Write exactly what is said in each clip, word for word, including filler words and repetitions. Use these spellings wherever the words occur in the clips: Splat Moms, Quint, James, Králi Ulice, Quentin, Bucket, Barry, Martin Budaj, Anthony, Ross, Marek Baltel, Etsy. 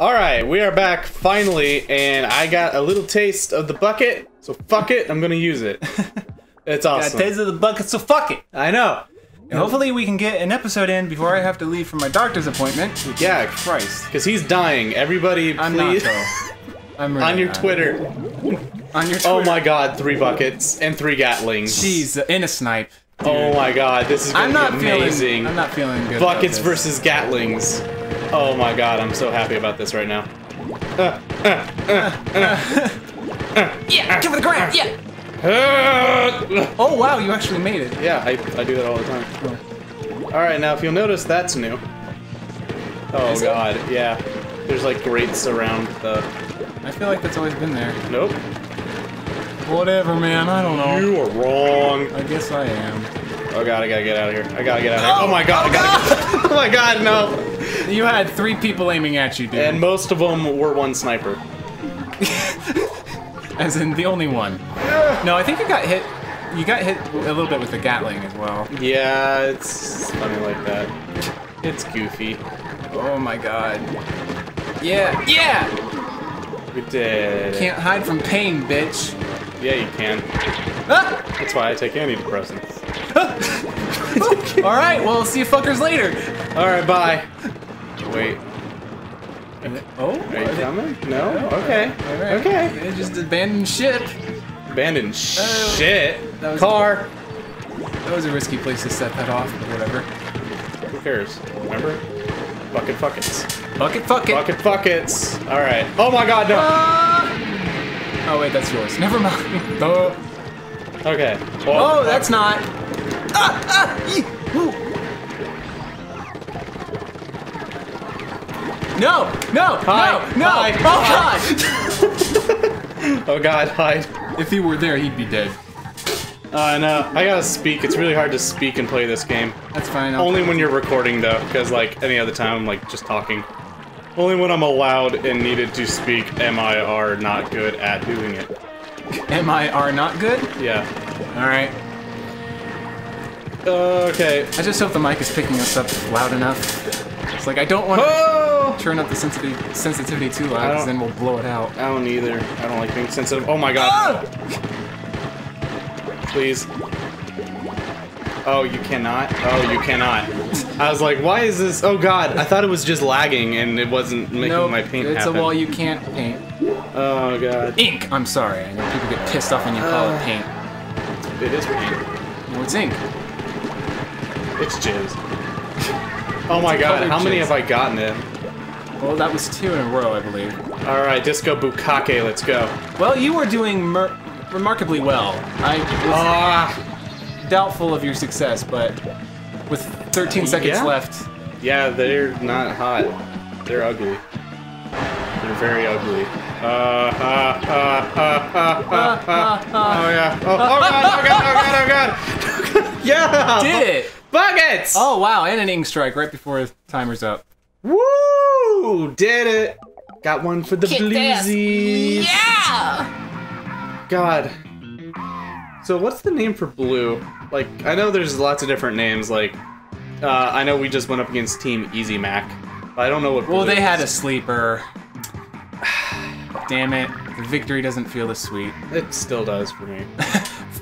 All right, we are back finally, and I got a little taste of the bucket, so fuck it, I'm gonna use it. It's awesome. Got a taste of the bucket, so fuck it. I know. And hopefully we can get an episode in before I have to leave for my doctor's appointment. Which yeah, is Christ. Because he's dying. Everybody, I'm please. Not, though. I'm really on your not. Twitter. On your Twitter. Oh my God, three buckets and three Gatlings. Jeez, in a snipe. Dude. Oh my God, this is going to be amazing. Feeling, I'm not feeling good. Buckets about this. Versus Gatlings. Oh my God, I'm so happy about this right now. Uh, uh, uh, uh, uh, yeah, give it the ground. Yeah. Oh wow, you actually made it. Yeah, I, I do that all the time. Oh. Alright, now if you'll notice, that's new. Oh is God, it? Yeah. There's like grates around the... I feel like that's always been there. Nope. Whatever, man, I don't know. You are wrong. I guess I am. Oh God, I gotta get out of here. I gotta get out of here. Oh, oh my God, I gotta get... Oh my God, no. You had three people aiming at you, dude. And most of them were one sniper. As in the only one. No, I think you got hit. You got hit a little bit with the Gatling as well. Yeah, it's funny like that. It's goofy. Oh my God. Yeah, yeah. We did. Can't hide from pain, bitch. Yeah, you can. Ah! That's why I take antidepressants. Ah! All right, well, see you fuckers later. All right, bye. Wait. Oh, are you coming? No. Okay. Right. Okay. They just abandoned ship. Abandoned oh, shit. That was car. A, that was a risky place to set that off, but whatever. Who cares? Remember? Bucket fuckets. Bucket fucket. Bucket fuckets. All right. Oh my God, no. Uh, oh wait, that's yours. Never mind. Oh. Okay. Oh, oh that's not. Ah, ah, ee, woo. No! No! Hi. No! No! Hi. Oh God! Oh God, hide. If he were there, he'd be dead. Uh, no. I gotta speak. It's really hard to speak and play this game. That's fine. I'll Only when you're recording, though, because, like, any other time, I'm, like, just talking. Only when I'm allowed and needed to speak, M I R not good at doing it. M I R not good? Yeah. Alright. Okay. I just hope the mic is picking us up loud enough. It's like, I don't want to oh! turn up the sensitivity, sensitivity too loud, because then we'll blow it out. I don't either. I don't like being sensitive. Oh my God. Ah! Please. Oh, you cannot? Oh, you cannot. I was like, why is this? Oh God, I thought it was just lagging and it wasn't making nope, my paint it's happen. It's a wall you can't paint. Oh God. Ink! I'm sorry. I know people get pissed off when you call uh, it paint. It is paint. No, it's ink. It's jizz. Oh my God, how many have I gotten in? Well, that was two in a row, I believe. Alright, Disco Bukake, let's go. Well, you were doing mer remarkably well. I was uh, doubtful of your success, but with thirteen uh, seconds yeah. left. Yeah, they're not hot. They're ugly. They're very ugly. Uh, uh, uh, uh, uh, uh, uh. Oh yeah. Oh, oh God, oh God, oh God, oh God! Yeah! Did it! Buckets! Oh wow, and an ink strike right before the timer's up. Woo! Did it! Got one for the Kick bluesies! This. Yeah! God. So what's the name for blue? Like, I know there's lots of different names, like... Uh, I know we just went up against Team Easy Mac, but I don't know what blue Well, they is. Had a sleeper. Damn it. The victory doesn't feel as sweet. It still does for me.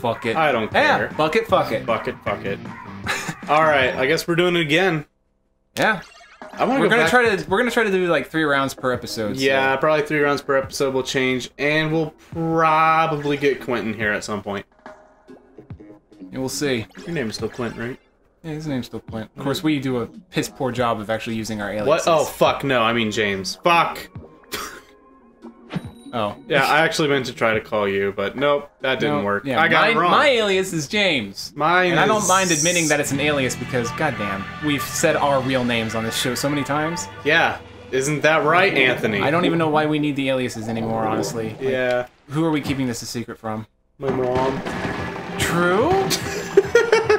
Fuck it. I don't care. Yeah, bucket, fuck it. Bucket, fuck it. All right, I guess we're doing it again. Yeah, I want to. We're go gonna back. try to. We're gonna try to do like three rounds per episode. Yeah, so. Probably three rounds per episode. We'll change, and we'll probably get Quentin here at some point. And we'll see. Your name is still Quentin, right? Yeah, his name's still Quentin. Of course, we do a piss poor job of actually using our aliases. What? Oh fuck no! I mean James. Fuck. Oh. Yeah, I actually meant to try to call you, but nope, that didn't no, work. Yeah, I got my, it wrong. My alias is James. Mine And is... I don't mind admitting that it's an alias because, goddamn, we've said our real names on this show so many times. Yeah. Isn't that right, Anthony? I don't even know why we need the aliases anymore, honestly. Like, yeah. Who are we keeping this a secret from? My mom. True?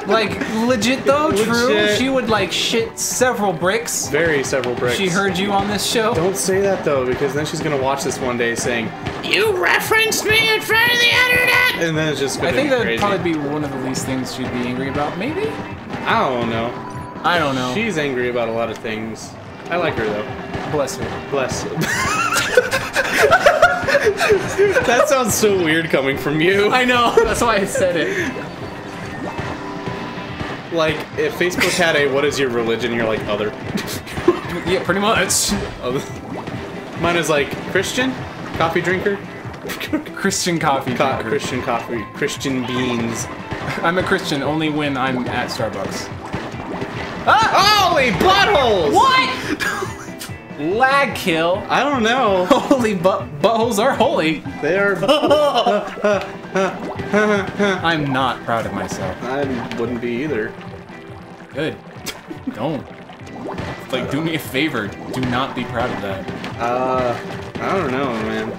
Like, legit though, legit. True? She would, like, shit several bricks. Very several bricks. She heard you on this show. Don't say that, though, because then she's gonna watch this one day saying, you referenced me in front of the internet! And then it's just gonna I think that would probably be one of the least things she'd be angry about, maybe? I don't know. I don't know. She's angry about a lot of things. I like her, though. Bless her. Bless her. That sounds so weird coming from you. I know. That's why I said it. Like, if Facebook had a what is your religion, you're like, other. Yeah, pretty much. Other. Mine is like, Christian? Coffee drinker? Christian coffee Co drinker. Christian coffee. Christian beans. I'm a Christian only when I'm at Starbucks. Ah! Holy buttholes! What? Lag kill. I don't know. Holy butt buttholes are holy. They are. I'm not proud of myself. I wouldn't be either. Good. Don't. Like, do me a favor. Do not be proud of that. Uh, I don't know, man.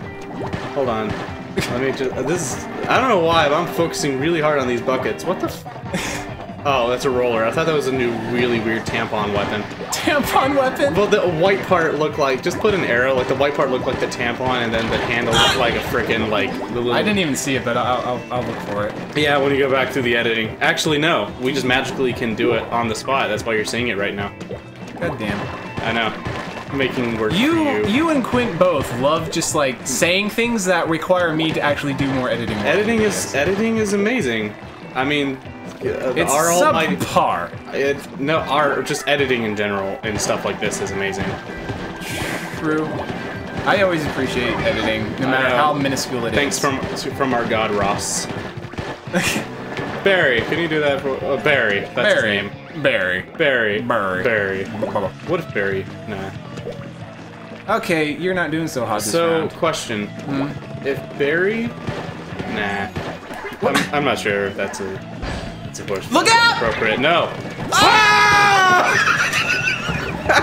Hold on. Let me just. This is. I don't know why, but I'm focusing really hard on these buckets. What the? F Oh, that's a roller. I thought that was a new, really weird tampon weapon. Tampon weapon? Well, the white part looked like, just put an arrow, like the white part looked like the tampon, and then the handle looked like a frickin', like, the little... I didn't even see it, but I'll, I'll, I'll look for it. Yeah, when you go back through the editing. Actually, no. We just magically can do it on the spot. That's why you're seeing it right now. God damn it. I know. Making work you, for you. You and Quint both love just, like, saying things that require me to actually do more editing. Editing is, editing is amazing. I mean... Uh, it's our subpar. It, no, our just editing in general and stuff like this is amazing. True. I always appreciate editing, no matter uh, how minuscule it thanks is. Thanks from from our god Ross. Barry, can you do that for uh, Barry? That's Barry. His name. Barry. Barry. Barry. Barry. What if Barry? Nah. Okay, you're not doing so hot. So, this question: hmm? If Barry? Nah. I'm, I'm not sure if that's a. Look out! Appropriate. No. Oh! Ah!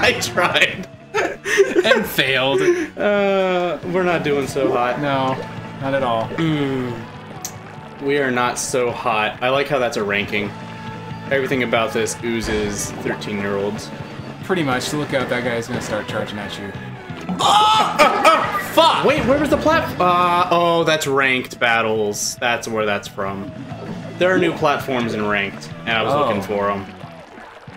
I tried and failed. Uh, we're not doing so hot. No, not at all. Mm. We are not so hot. I like how that's a ranking. Everything about this oozes thirteen-year-olds. Pretty much. Look out! That guy's gonna start charging at you. Oh! Oh, oh, fuck! Wait, where was the platform? Uh, oh, that's ranked battles. That's where that's from. There are new platforms in Ranked, and I was oh. looking for them.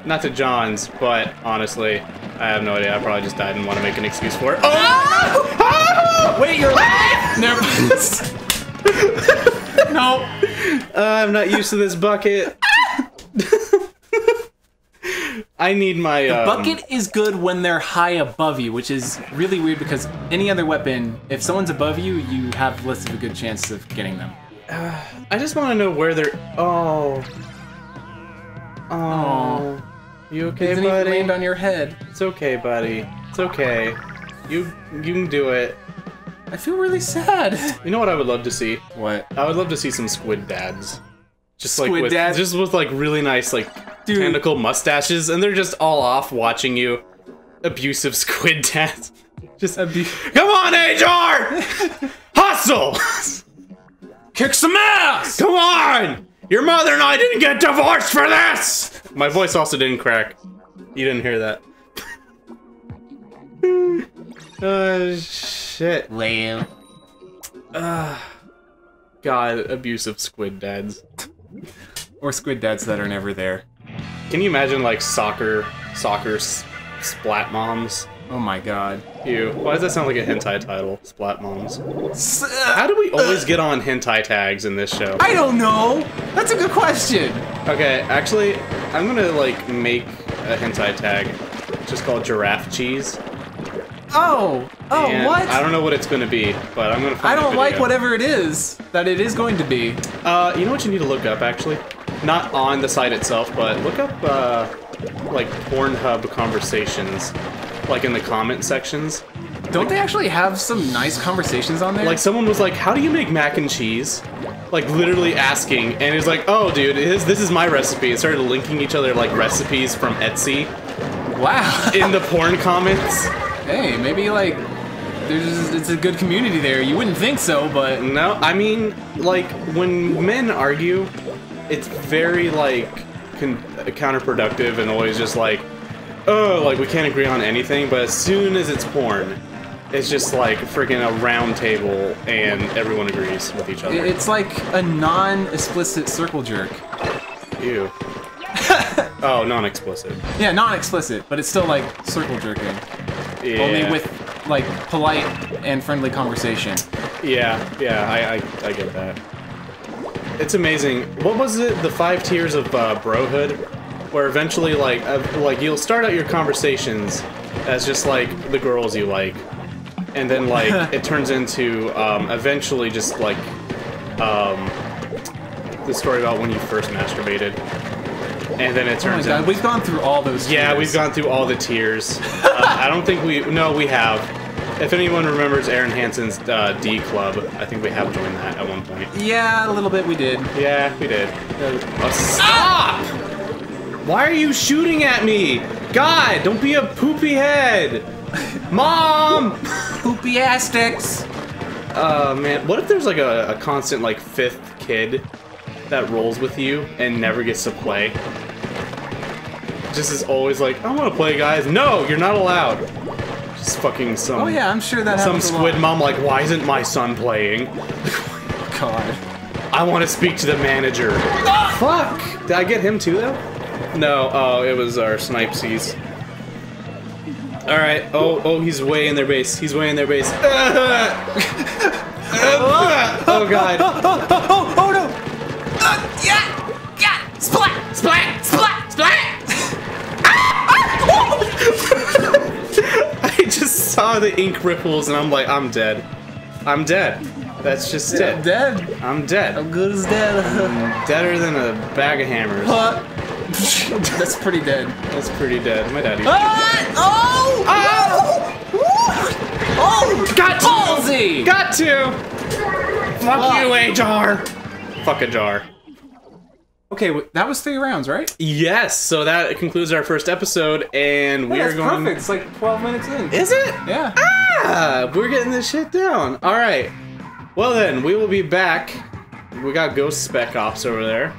Not to John's, but honestly, I have no idea. I probably just died and want to make an excuse for it. Oh! Oh! Wait, you're ah! Never. No. Uh, I'm not used to this bucket. I need my... The um... bucket is good when they're high above you, which is really weird because any other weapon, if someone's above you, you have less of a good chance of getting them. Uh, I just want to know where they're. Oh. Oh. Aww. You okay, Doesn't buddy? Land on your head. It's okay, buddy. It's okay. You you can do it. I feel really sad. You know what I would love to see? What? I would love to see some squid dads. Just squid like with dads. Just with like really nice like Dude. tentacle mustaches, and they're just all off watching you. Abusive squid dads. Just abuse. Come on, H R. Hustle. Kick some ass! Come on! Your mother and I didn't get divorced for this! My voice also didn't crack. You didn't hear that. Oh, uh, shit. Lame. Uh, God, abusive squid dads. Or squid dads that are never there. Can you imagine, like, soccer, soccer s splat moms? Oh my god. Ew. Why does that sound like a hentai title? Splat Moms. How do we always get on hentai tags in this show? I don't know! That's a good question! Okay, actually, I'm gonna, like, make a hentai tag. It's just called Giraffe Cheese. Oh! Oh, and what? I don't know what it's gonna be, but I'm gonna find I don't like whatever it is that it is going to be. Uh, you know what you need to look up, actually? Not on the site itself, but look up, uh, like, Pornhub conversations. Like in the comment sections. Don't they actually have some nice conversations on there? Like someone was like, how do you make mac and cheese? Like literally asking, and it was like, oh dude, it is, this is my recipe. It started linking each other like recipes from Etsy. Wow. In the porn comments. Hey, maybe like, there's just, it's a good community there. You wouldn't think so, but. No, I mean, like when men argue, it's very like con counterproductive and always just like, oh, like we can't agree on anything, but as soon as it's porn, it's just like freaking a round table and everyone agrees with each other. It's like a non-explicit circle jerk. Ew. Oh, non-explicit. Yeah, non-explicit, but it's still like circle jerking. Yeah. Only with, like, polite and friendly conversation. Yeah, yeah, I, I, I get that. It's amazing. What was it? The five tiers of uh, brohood, where eventually, like, uh, like you'll start out your conversations as just like the girls you like, and then like it turns into um, eventually just like um, the story about when you first masturbated, and then it turns. Oh my God, we've gone through all those. Yeah, tiers. We've gone through all the tiers. uh, I don't think we. No, we have. If anyone remembers Aaron Hansen's uh, D Club, I think we have joined that at one point. Yeah, a little bit we did. Yeah, we did. Uh, stop! Why are you shooting at me? God, don't be a poopy head! Mom! Poopy astics! Uh, man, what if there's like a, a constant like fifth kid that rolls with you and never gets to play? Just is always like, I want to play, guys. No, you're not allowed. Just fucking some. Oh yeah, I'm sure that some squid mom like, why isn't my son playing? God, I want to speak to the manager. Ah! Fuck! Did I get him too though? No. Oh, it was our snipesies. All right. Oh, oh, he's way in their base. He's way in their base. Oh God. Oh, oh, oh, oh, oh no! Uh, yeah, yeah. Splat, splat, splat, splat. Just saw the ink ripples and I'm like, I'm dead. I'm dead. That's just yeah, it. Dead. I'm dead. I'm good as dead. I'm deader than a bag of hammers. Huh. That's pretty dead. That's pretty dead. My daddy. Ah! Oh! Oh! Oh! Oh! Got ballsy! Got to! Fuck oh. you, H R! Fuck a jar. Okay, that was three rounds, right? Yes. So that concludes our first episode, and we oh, are going. Perfect. It's like twelve minutes in. Is it? Yeah. Ah, we're getting this shit down. All right. Well then, we will be back. We got Ghost Spec Ops over there,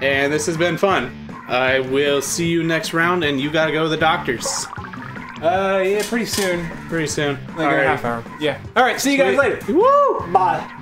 and this has been fun. I will see you next round, and you gotta go to the doctors. Uh, yeah, pretty soon. Pretty soon. Like in a half hour. Yeah. All right. See you guys later. Woo! Bye.